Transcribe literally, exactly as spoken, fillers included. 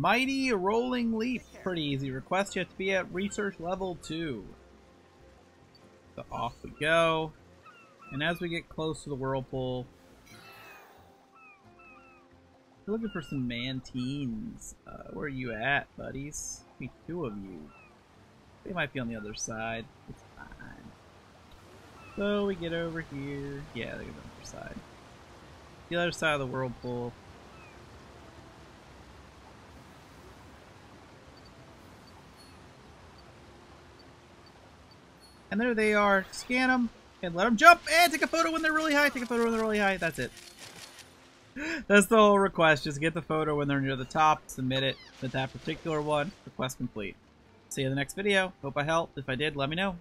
Mighty Rolling Leap. Pretty easy request. You have to be at research level two. So off we go. And as we get close to the whirlpool, we're looking for some Mantines. Uh, where are you at, buddies? Maybe two of you. They might be on the other side. It's fine. So we get over here. Yeah, they're on the other side. The other side of the whirlpool. And there they are. Scan them and let them jump and take a photo when they're really high. Take a photo when they're really high. That's it. That's the whole request. Just get the photo when they're near the top. Submit it with that particular one. Request complete. See you in the next video. Hope I helped. If I did, let me know.